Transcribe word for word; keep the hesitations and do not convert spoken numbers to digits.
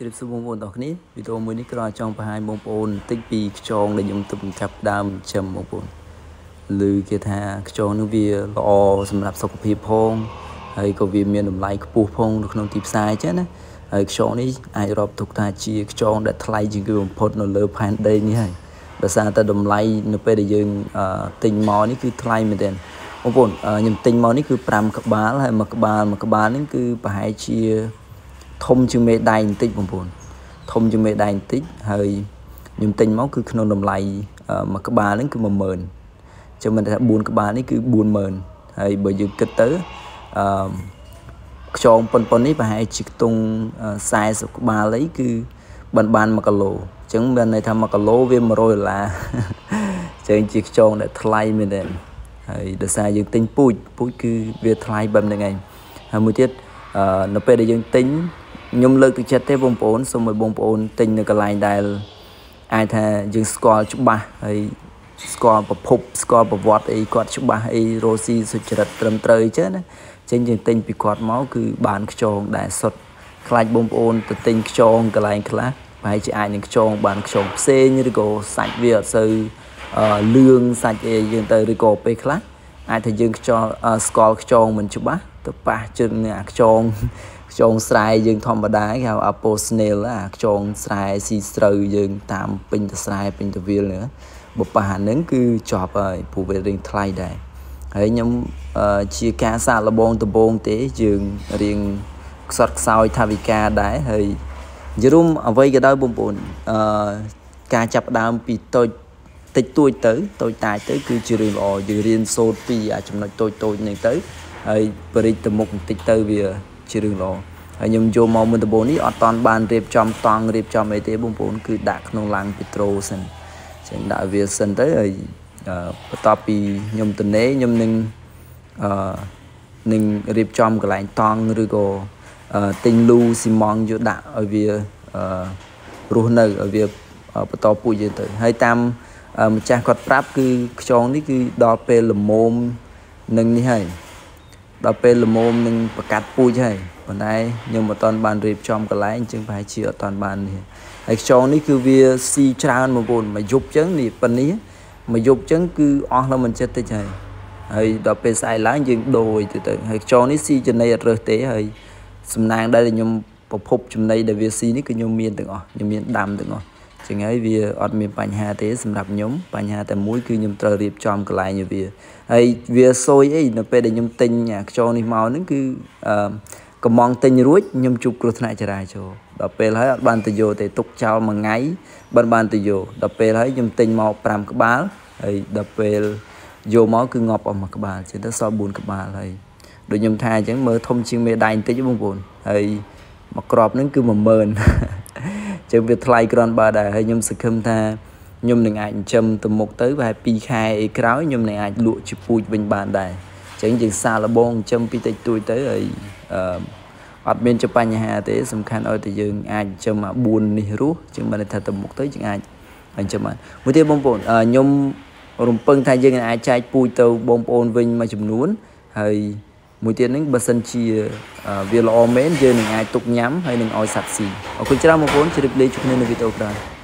Chỉ số bông bồn đó cái video mới nít trong hai bông bồn tích bị trong để dùng tụm cặp đam chầm bông bồn lười kia tha cho nó vì lo sầm lập sọc phì phong hay có vì miền đồng lại phù phong được không tiếp sai chứ nè hay cho ní ai rập thuộc ta chi cho đã thay những cái bông phốt nó lơ pan đây như này đã sang ta đồng lại nó phải để dùng tình mò ní cứ thay mình tiền bông bồn nhưng tình mò ní cứ pram cặp bá hay mà cặp bá mà cặp bá ní cứ phải chia thông chừng mẹ đài tích bồn bồn thông chừng mẹ đài tích hơi nhưng tình máu cứ không đồng lại uh, mà các bà đến cứ mà mờn cho mình đã buồn các bà ấy cứ buồn mờn hay bởi vì kết tới uh, cho ông pon pon ấy và hãy chỉ tung uh, sai rồi các bà lấy cứ bàn bàn mà cả lô chẳng bên này tham mà cả lô về mà rồi là chẳng chỉ cho để thay mình để hay để sai những tình pui pui cứ về thay bầm này ngày hay một tiết Uh, nó phải để dân tính nhung lực từ chết thế bông bồn xong rồi bông bồn tính được cái lại đại ai thà dân score chúc ba ấy score và phục score và vọt ấy quạt chúc ba ấy rosi sụt chật trầm trời chết đấy trên dân tính bị quạt máu cứ bàn cái tròn đại sọt lại bông bồn từ tính cái tròn cái lại cái lá phải chỉ ai những cái tròn bàn cái tròn xe như cái sạch việc sự uh, lương sạch dân tới cái cổ pe lá ai thà dân cho uh, score cái tròn mình chúc ba ba chân nhạc chong chong sai dương thom bà đá gạo apple snail là chong sai si sờ dương tam pin sai pin tờ viên nữa một bà nướng cứ chọp rồi phụ về riêng thay đây hãy nhóm chia ca xa là bông từ bông tế dương riêng sọt soi thay vì ca đá hơi dùm ở với cái đó bông bồn ca chập đam bị tôi tích tôi tới tôi tài tới cứ chưa riêng ở dưới riêng sốt vì à trong nói tôi tôi nên tới ấy bởi từ một tích tư về chưa được lo ấy nhung vô màu mình từ bốn ít toàn bàn đẹp trong toàn đẹp trong mấy tế bông bốn cứ đặt nông làng petrosen chẳng đại việt sân tới ấy tapi nhung tuần nấy nhung nâng nâng đẹp trong cái lại toàn rồi cô tinh lưu simon vô đặt ở về ruhner ở về tapi gì tới hai tam một trang quạt pháp cứ trong đấy cứ đo pe là mồm nâng như thế đó là mồm nên và cắt pui chơi còn đây nhưng mà toàn bàn rịp trong cái lái chứ phải chỉ ở toàn bàn thì hãy cho ní cứ vía si trang một bồn mà dục chấn thì phần ní mà dục chấn cứ on là mình chết tới chơi hay đó là sai lái nhưng đồi từ từ hãy cho ní si trên này rồi tế hay xung nàng đây là nhung phục phục trong đây để vía si ní cứ nhung miên từng ngõ nhung miên đam từng ngõ chẳng ấy vì ở miền Pành Hà thế xâm nhập nhóm Pành Hà tại mũi cứ nhầm trời điệp trong cái lại như vậy ấy việc sôi ấy nó về để nhầm tinh nhạc cho nên màu nó cứ cầm mong tinh ruột nhầm chụp lột lại trở lại cho đập về lấy bàn từ vô để tục trao mà ngáy bàn bàn từ vô đập về lấy nhầm tinh màu làm các bạn ấy đập về vô máu cứ ngọt ở mặt các bạn chỉ tới so buồn các bạn này đội nhầm thai chẳng mơ thông chiên mê đành tới chứ bông buồn ấy mà crop nó cứ mà mờn chứ việc thay còn bà đã hay nhung sực khâm tha nhung đừng ảnh châm từ một tới và pi khai cáo nhung này ảnh lụa chụp vui bên bàn đài chẳng dừng xa là bông châm pi tay tôi tới rồi ở bên cho Pành Hà thế sầm khăn ơi thì dừng ảnh châm mà buồn đi rú chừng mà thật từ một tới chừng ảnh ảnh châm mà với thế bông bồn nhung rùng pưng thay dừng ai trai pui tàu bông bồn vinh mà chụp nuốn hay mùi tiền đến bờ sân chia vì lo mến chơi này ai tục nhắm hay đừng oi sạch xì. Ở cuối chương một vốn chỉ được lấy cho nên là video rồi.